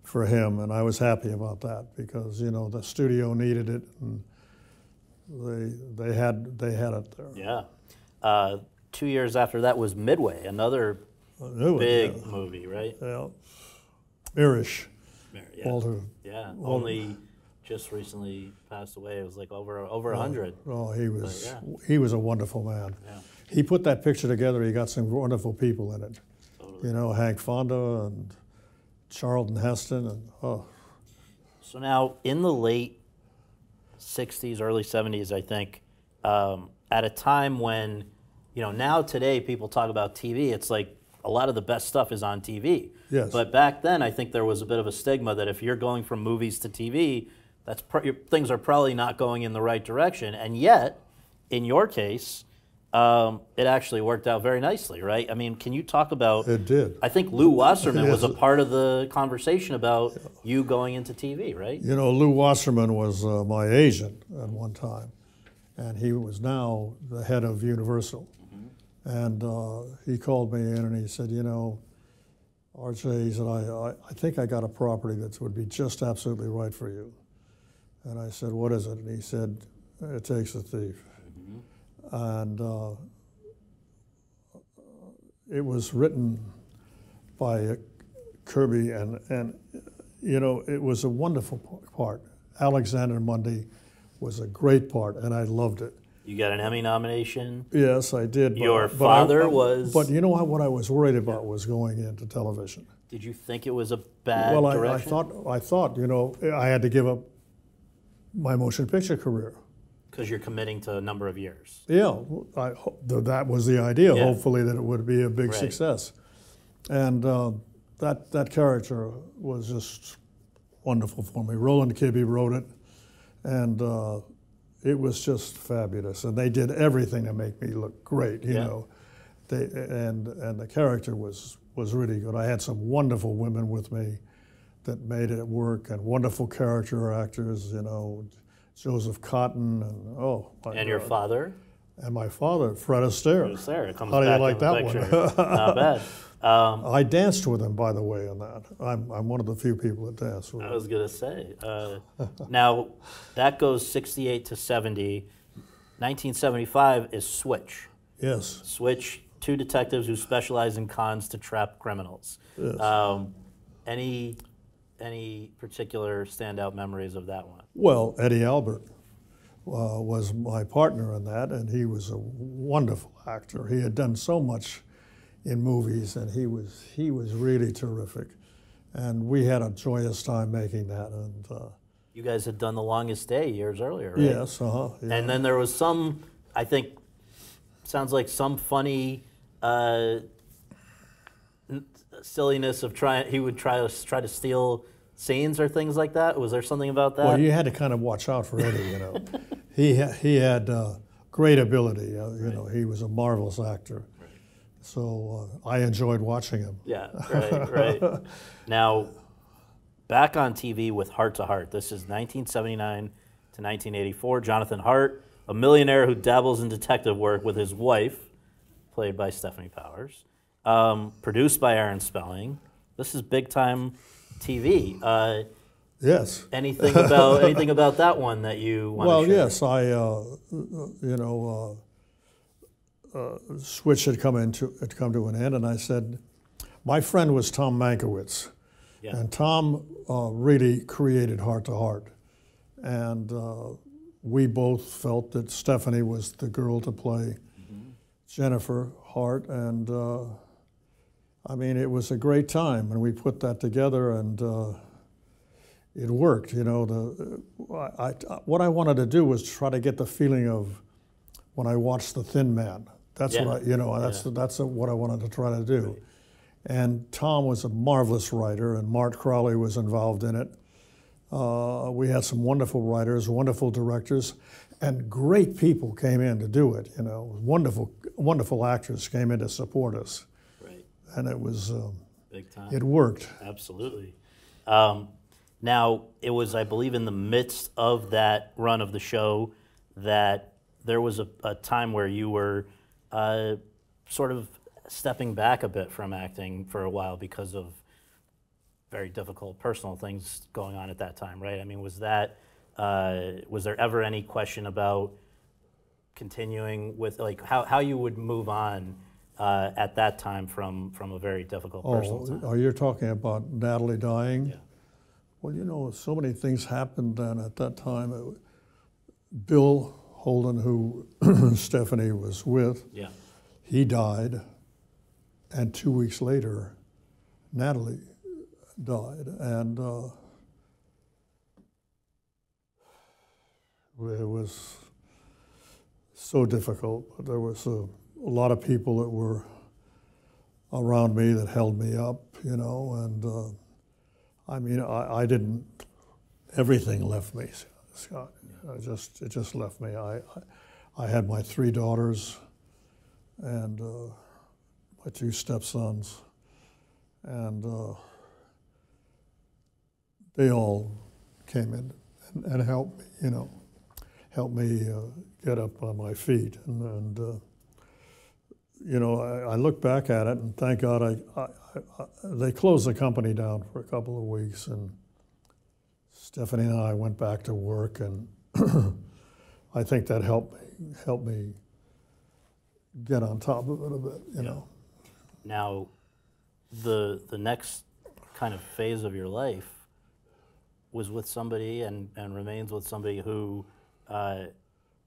for him, and I was happy about that because, you know, the studio needed it, and they, they, had, they had it there. Yeah. Uh, two years after that was Midway, another big yeah. movie, right? Yeah. Irish. Yeah. Walter. Yeah, Walter. Only just recently passed away. It was like over over a hundred. Oh, oh, he was but, yeah. he was a wonderful man. Yeah. He put that picture together. He got some wonderful people in it. Totally. You know, Hank Fonda and Charlton Heston and oh. So now in the late sixties, early seventies, I think, um, at a time when, you know, now today people talk about T V. It's like a lot of the best stuff is on T V. Yes. But back then, I think there was a bit of a stigma that if you're going from movies to T V, that's pr things are probably not going in the right direction. And yet, in your case, Um, it actually worked out very nicely, right? I mean, can you talk about... It did. I think Lou Wasserman yes. was a part of the conversation about yeah. you going into T V, right? You know, Lou Wasserman was uh, my agent at one time, and he was now the head of Universal. Mm-hmm. And uh, he called me in and he said, you know, R J, he said, I, I think I got a property that would be just absolutely right for you. And I said, what is it? And he said, It Takes a Thief. And uh, it was written by Kirby, and, and you know, it was a wonderful part. Alexander Mundy was a great part, and I loved it. You got an Emmy nomination? Yes, I did. But, Your but father I, was... But you know what, what I was worried about yeah. was going into television. Did you think it was a bad well, direction? Well, I, I, thought, I thought, you know, I had to give up my motion picture career. Because you're committing to a number of years. Yeah, I hope th that was the idea, yeah. hopefully that it would be a big right. success. And uh, that, that character was just wonderful for me. Roland Kibbe wrote it, and uh, it was just fabulous. And they did everything to make me look great, you yeah. know. They, and, and the character was, was really good. I had some wonderful women with me that made it work, and wonderful character actors, you know. Joseph Cotton, and oh. My and your God. father? And my father, Fred Astaire. Astaire, it comes How do back you like that picture. one? Not bad. Um, I danced with him, by the way, on that. I'm, I'm one of the few people that danced with him. I was going to say. Uh, now, that goes sixty-eight to seventy. nineteen seventy-five is Switch. Yes. Switch, two detectives who specialize in cons to trap criminals. Yes. Um, any... Any particular standout memories of that one? Well, Eddie Albert uh, was my partner in that, and he was a wonderful actor. He had done so much in movies, and he was he was really terrific. And we had a joyous time making that. And uh, you guys had done The Longest Day years earlier, right? Yes. Uh-huh, yeah. And then there was some, I think, sounds like some funny. Uh, silliness of trying, he would try to try to steal scenes or things like that? Was there something about that? Well, you had to kind of watch out for Eddie, you know. he, ha he had uh, great ability, uh, you right. know, he was a marvelous actor. Right. So uh, I enjoyed watching him. Yeah, right, right. Now, back on T V with Heart to Heart. This is nineteen seventy-nine to nineteen eighty-four. Jonathan Hart, a millionaire who dabbles in detective work with his wife, played by Stephanie Powers. Um, produced by Aaron Spelling. This is big time T V. Uh, yes. Anything about anything about that one that you want well, to share? Well, yes, I, uh, you know, uh, uh, Switch had come into had come to an end, and I said, my friend was Tom Mankiewicz, yeah. and Tom uh, really created Heart to Heart, and uh, we both felt that Stephanie was the girl to play mm-hmm. Jennifer Hart, and. Uh, I mean, it was a great time, and we put that together, and uh, it worked. You know, the I, I, what I wanted to do was try to get the feeling of when I watched The Thin Man. That's yeah. what I, you know, that's yeah. the, that's the, what I wanted to try to do. Right. And Tom was a marvelous writer, and Mart Crowley was involved in it. Uh, we had some wonderful writers, wonderful directors, and great people came in to do it. You know, wonderful, wonderful actors came in to support us. And it was, um, big time. It worked. Absolutely. Um, now, it was, I believe, in the midst of that run of the show that there was a, a time where you were uh, sort of stepping back a bit from acting for a while because of very difficult personal things going on at that time, right? I mean, was that, uh, was there ever any question about continuing with, like, how, how you would move on Uh, at that time from, from a very difficult personal oh, time. Oh, you're talking about Natalie dying? Yeah. Well, you know, so many things happened then at that time. It, Bill Holden, who Stephanie was with, yeah. he died, and two weeks later, Natalie died. And uh, it was so difficult, but there was a A lot of people that were around me that held me up, you know, and uh, I mean, I, I didn't, everything left me, Scott. I just, it just left me. I, I, I had my three daughters, and uh, my two stepsons, and uh, they all came in and, and helped me, you know, helped me uh, get up on my feet. And, and uh, you know, I, I look back at it, and thank God I, I, I, they closed the company down for a couple of weeks, and Stephanie and I went back to work, and I think that helped me, helped me get on top of it a bit, you yeah. know. Now, the, the next kind of phase of your life was with somebody and, and remains with somebody who, uh,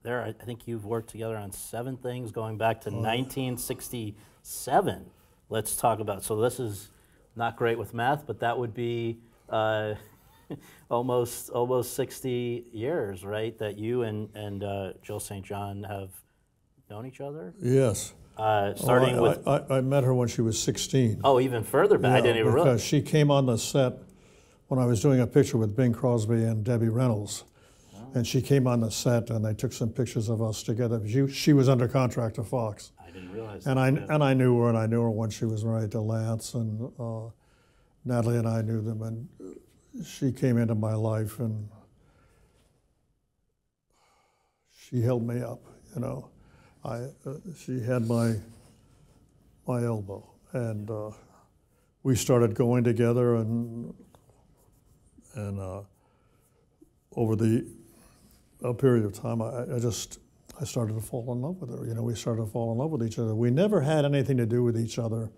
there, I think you've worked together on seven things going back to oh. nineteen sixty-seven. Let's talk about, so this is not great with math, but that would be uh, almost almost sixty years, right, that you and, and uh, Jill Saint John have known each other? Yes. Uh, starting oh, I, with... I, I met her when she was sixteen. Oh, even further back, yeah, I didn't even realize. Because she came on the set when I was doing a picture with Bing Crosby and Debbie Reynolds. Oh. And she came on the set, and they took some pictures of us together. She, she was under contract to Fox. I didn't realize and that. I, yeah. And I knew her, and I knew her when she was married to Lance, and uh, Natalie and I knew them, and she came into my life, and she held me up, you know. I, uh, she had my, my elbow, and uh, we started going together, and, and uh, over the a period of time, I, I just, I started to fall in love with her. You know, we started to fall in love with each other. We never had anything to do with each other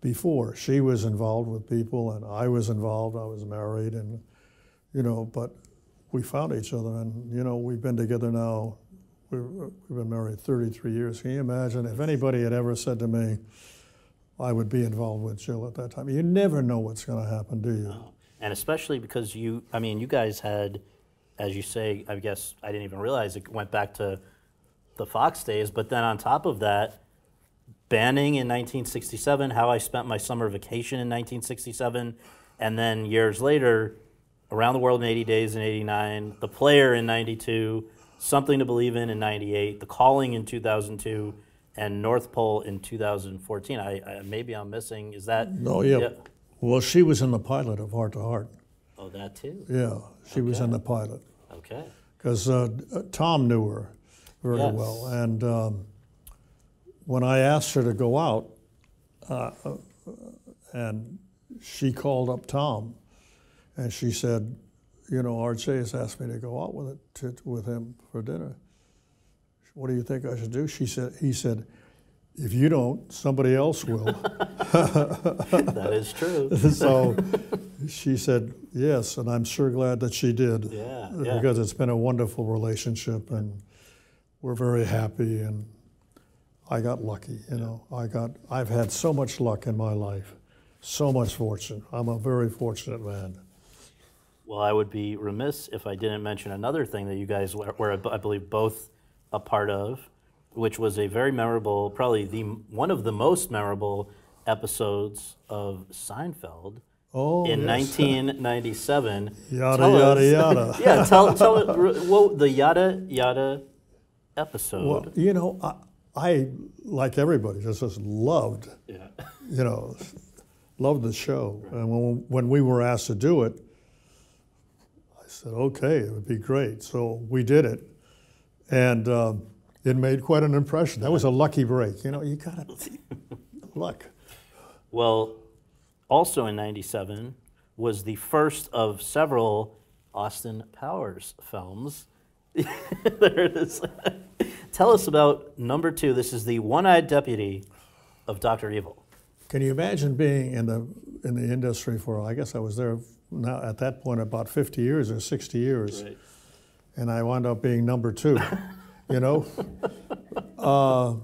before. She was involved with people, and I was involved, I was married, and, you know, but we found each other, and, you know, we've been together now. We've been married thirty-three years. Can you imagine if anybody had ever said to me, I would be involved with Jill at that time? You never know what's going to happen, do you? No. And especially because you, I mean, you guys had, as you say, I guess I didn't even realize it went back to the Fox days, but then on top of that, Banning in nineteen sixty-seven, How I Spent My Summer Vacation in nineteen sixty-seven, and then years later, Around the World in eighty days in eighty-nine, The Player in ninety-two, Something to Believe In in ninety-eight, The Calling in two thousand two, and North Pole in two thousand fourteen. I, I maybe I'm missing. Is that? No, yeah. yeah. Well, she was in the pilot of Heart to Heart. Oh, that too. Yeah, she okay. was in the pilot. Okay. Because uh, Tom knew her very yes. well, and um, when I asked her to go out, uh, and she called up Tom, and she said, you know, R J has asked me to go out with it to, with him for dinner. What do you think I should do? She said. He said, if you don't, somebody else will. That is true. So she said yes, and I'm sure glad that she did. Yeah, because yeah. it's been a wonderful relationship, and we're very happy. And I got lucky, you know. I got. I've had so much luck in my life, so much fortune. I'm a very fortunate man. Well, I would be remiss if I didn't mention another thing that you guys were, were, I believe, both a part of, which was a very memorable, probably the one of the most memorable episodes of Seinfeld oh, in yes. nineteen ninety-seven. Yada, tell yada, us, yada. yeah, tell, tell it, well, the yada, yada episode. Well, you know, I, I like everybody, just, just loved, yeah. you know, loved the show. Right. And when, when we were asked to do it, said, okay, it would be great. So we did it, and um, it made quite an impression. That was a lucky break. You know, you got it. Luck. Well, also in ninety-seven was the first of several Austin Powers films. There it is. Tell us about number two. This is the one-eyed deputy of Doctor Evil. Can you imagine being in the, in the industry for, I guess I was there, now at that point about fifty years or sixty years, right. and I wound up being number two, you know? uh,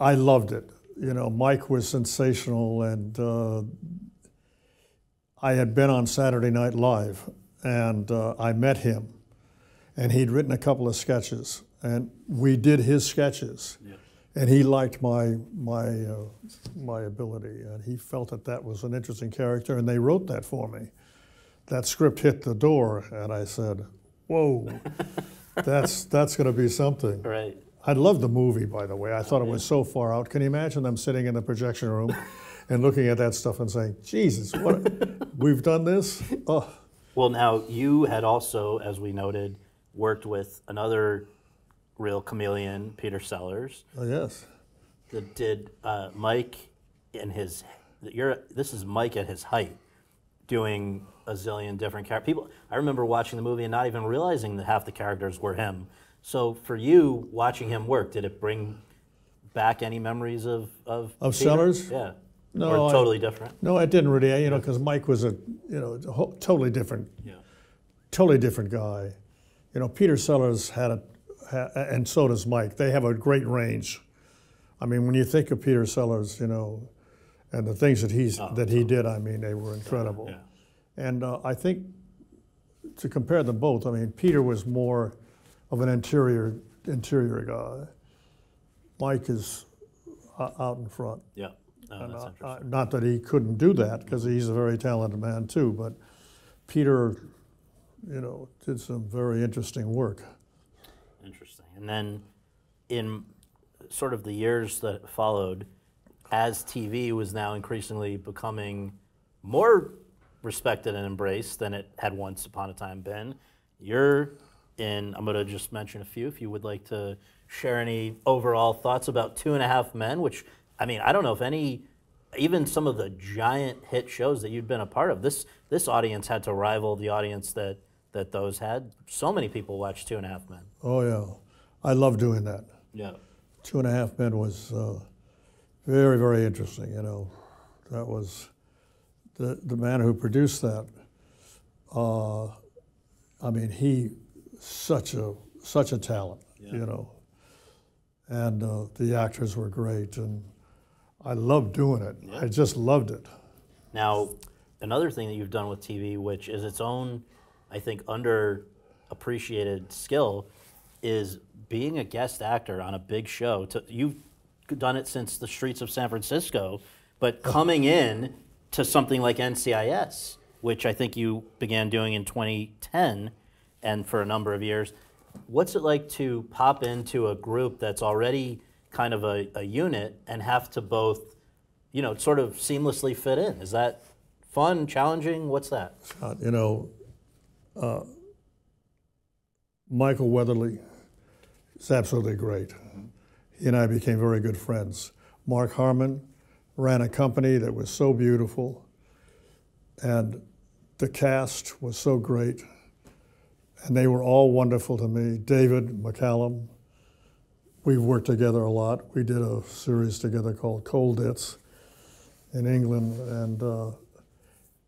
I loved it. You know, Mike was sensational, and uh, I had been on Saturday Night Live, and uh, I met him, and he'd written a couple of sketches, and we did his sketches. Yeah. And he liked my my uh, my ability, and he felt that that was an interesting character, and they wrote that for me. That script hit the door, and I said, "Whoa, that's that's going to be something." Right. I loved the movie, by the way. I thought it was so far out. Can you imagine them sitting in the projection room and looking at that stuff and saying, Jesus, what a, we've done this? Oh. Well, now, you had also, as we noted, worked with another real chameleon, Peter Sellers. Oh, yes. That did uh, Mike in his, you're, this is Mike at his height, doing a zillion different characters. People, I remember watching the movie and not even realizing that half the characters were him. So for you, watching him work, did it bring back any memories of of, of Sellers? Yeah. No, or totally I, different. No, it didn't really. You know, because Mike was a you know a totally different, yeah, totally different guy. You know, Peter Sellers had a, ha, and so does Mike. They have a great range. I mean, when you think of Peter Sellers, you know, and the things that he's oh, that he oh. did, I mean, they were incredible. Yeah. And uh, I think to compare them both, I mean, Peter was more of an interior interior guy. Mike is uh, out in front. Yeah. Oh, that's interesting. I, I, not that he couldn't do that, because he's a very talented man too, but Peter, you know, did some very interesting work. Interesting. And then in sort of the years that followed, as T V was now increasingly becoming more respected and embraced than it had once upon a time been, you're in, I'm going to just mention a few, if you would like to share any overall thoughts about Two and a Half Men, which, I mean, I don't know if any, even some of the giant hit shows that you'd been a part of, this this audience had to rival the audience that, that those had. So many people watched Two and a Half Men. Oh, yeah. I love doing that. Yeah. Two and a Half Men was uh, very, very interesting, you know. That was the, the man who produced that. Uh, I mean, he, such a, such a talent, yeah, you know. And uh, the actors were great, and I loved doing it. Yeah. I just loved it. Now, another thing that you've done with T V, which is its own, I think, underappreciated skill, is being a guest actor on a big show. To, you've done it since the streets of San Francisco, but coming in to something like N C I S, which I think you began doing in twenty ten and for a number of years. What's it like to pop into a group that's already kind of a, a unit and have to both, you know, sort of seamlessly fit in? Is that fun, challenging? What's that? Uh, you know, uh, Michael Weatherly is absolutely great. He and I became very good friends. Mark Harmon ran a company that was so beautiful, and the cast was so great, and they were all wonderful to me. David McCallum, we've worked together a lot. We did a series together called Cold Hits in England, and uh,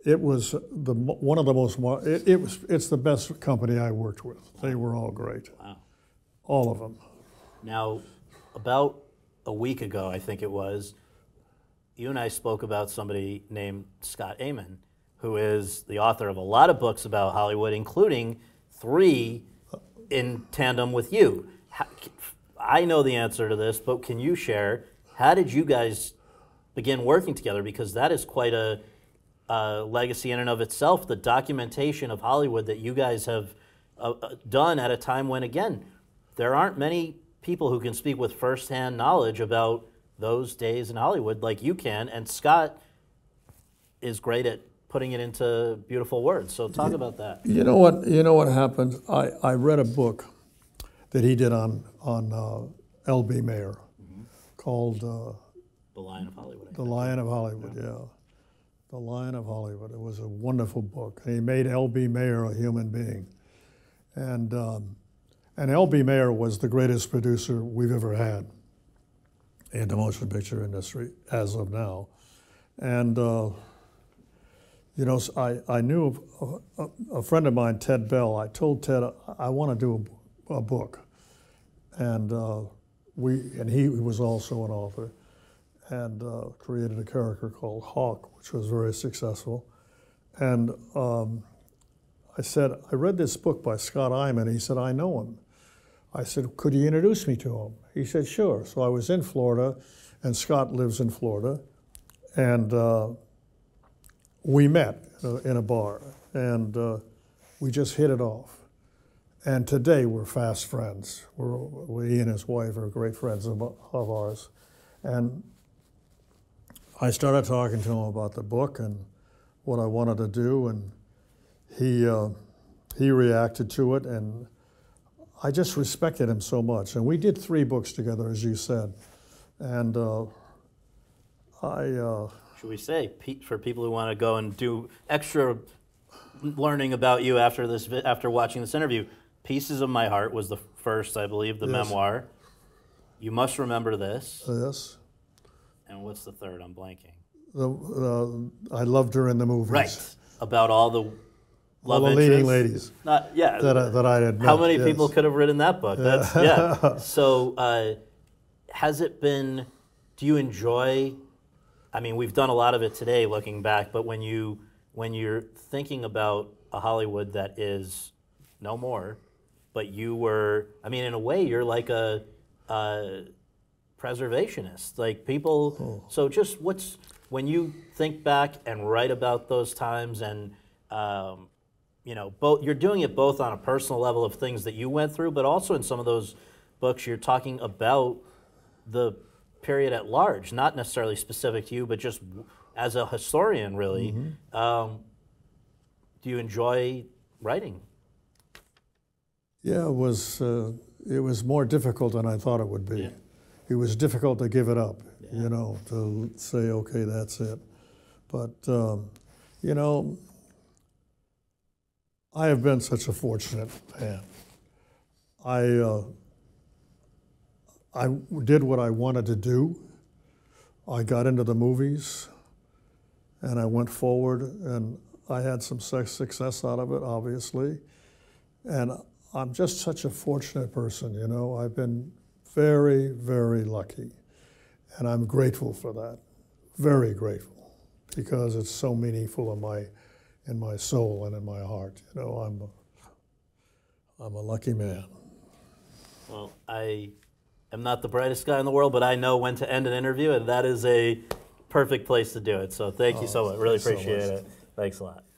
it was the one of the most, it, it was, it's the best company I worked with. They were all great. Wow. All of them. Now, about a week ago, I think it was, you and I spoke about somebody named Scott Amon, who is the author of a lot of books about Hollywood, including three in tandem with you. How, I know the answer to this, but can you share, how did you guys begin working together? Because that is quite a, a legacy in and of itself, the documentation of Hollywood that you guys have uh, done at a time when, again, there aren't many people who can speak with firsthand knowledge about those days in Hollywood like you can, and Scott is great at putting it into beautiful words. So talk about that. You know what? You know what happened? I, I read a book that he did on on uh, L B. Mayer, mm-hmm, called uh, The Lion of Hollywood. I the think. Lion of Hollywood. Yeah. yeah, The Lion of Hollywood. It was a wonderful book. He made L B. Mayer a human being, and um, and L B. Mayer was the greatest producer we've ever had in the motion picture industry as of now, and. Uh, You know, I, I knew a, a, a friend of mine, Ted Bell. I told Ted, I, I want to do a, a book. And uh, we and he was also an author and uh, created a character called Hawk, which was very successful. And um, I said, I read this book by Scott Amon. He said, I know him. I said, could you introduce me to him? He said, sure. So I was in Florida, and Scott lives in Florida. And uh, We met uh, in a bar, and uh, we just hit it off. And today we're fast friends. We're, we, he and his wife are great friends of, of ours. And I started talking to him about the book and what I wanted to do, and he, uh, he reacted to it, and I just respected him so much. And we did three books together, as you said. And uh, I... Uh, should we say, for people who want to go and do extra learning about you after this, after watching this interview, Pieces of My Heart was the first, I believe, the yes. memoir. You Must Remember This. Yes. And what's the third? I'm blanking. The, uh, I Loved Her in the Movies. Right. About all the love all the leading ladies. Not, yeah. That I, that I had met. How many yes. people could have written that book? Yeah. That's, yeah. So uh, has it been, do you enjoy, I mean, we've done a lot of it today looking back, but when, you, when you're thinking about a Hollywood that is no more, but you were, I mean, in a way, you're like a, a preservationist. Like people, oh. so just what's, when you think back and write about those times and, um, you know, both, you're doing it both on a personal level of things that you went through, but also in some of those books you're talking about the period at large, not necessarily specific to you, but just as a historian, really. Mm-hmm. Um, do you enjoy writing? Yeah, it was, uh, it was more difficult than I thought it would be. Yeah. It was difficult to give it up, yeah. you know, to say, okay, that's it. But, um, you know, I have been such a fortunate man. I, uh, I did what I wanted to do. I got into the movies, and I went forward, and I had some success out of it, obviously. And I'm just such a fortunate person, you know. I've been very, very lucky, and I'm grateful for that. Very grateful, because it's so meaningful in my in my soul and in my heart. You know, I'm a, I'm a lucky man. Well, I am not the brightest guy in the world, but I know when to end an interview, and that is a perfect place to do it. So thank oh, you so much. Really appreciate so much. it. Thanks a lot.